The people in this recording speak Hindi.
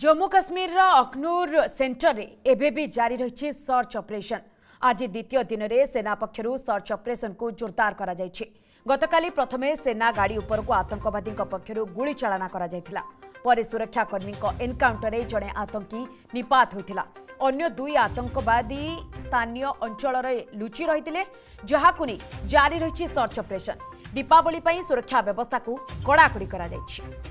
जम्मू काश्मीर रा अखनूर सेंटर रे एबे भी जारी रही सर्च ऑपरेशन। आज द्वितीय दिन रे सेना पक्षरु सर्च ऑपरेशन को जोरदार करा जाय छे। गतकाली प्रथमे सेना गाड़ी उपर को आतंकवादी पक्षरु गोली चालना करा जायथिला। परे सुरक्षाकर्मी एनकाउंटर रे जणे आतंकी निपात होइथिला। अन्य दुई आतंकवादी स्थानीय अंचल रे लुचि रहिथिले, जहाकु नै जारी रही सर्च ऑपरेशन। दीपावली पई सुरक्षा व्यवस्था को कड़ाकड़ी करा जाय छे।